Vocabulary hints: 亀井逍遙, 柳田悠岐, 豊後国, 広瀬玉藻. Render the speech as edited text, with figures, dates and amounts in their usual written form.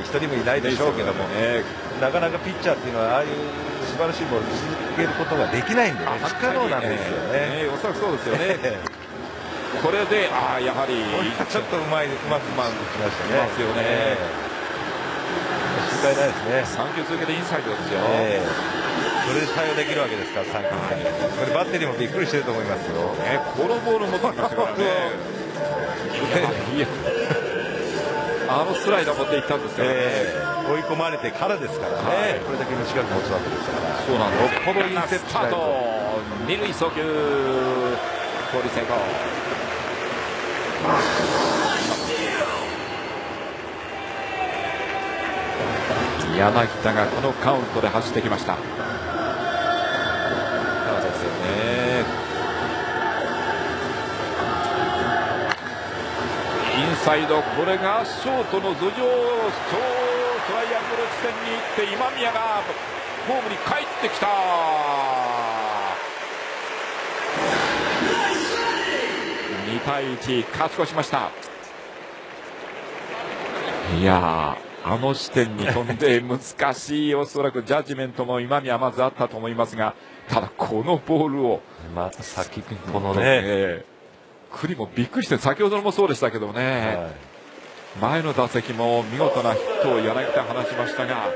一人もいないでしょうけども、なかなかピッチャーっていうのはああいう素晴らしいボールを続けることができないんでね、不可能なんですよね。おそらくそうですよね。これでやはりちょっとうまくきましたね。ますよね。失敗ないですね。3球続けてインサイドですよ。それで対応できるわけですから、3球に。これバッテリーもびっくりしてると思いますよ。このボールも取りましたからね。あのスライダー持っていったんですよね。追い込まれてからですからね。これだけの近く持つわけですから。そうなんです。6個のインセプト。2塁送球。盗塁成功。柳田がこのカウントで走ってきました。そうですよね。インサイド、これがショートの頭上、超トライアングル地点に行って今宮がホームに帰ってきた。2対1、勝ち越しました。いやー、あの視点に飛んで難しい、おそらくジャッジメントも今宮はまずあったと思いますが、ただ、このボールをまた先ほどね、栗もびっくりして、先ほどもそうでしたけどね、前の打席も見事なヒットを柳田放ちましたが。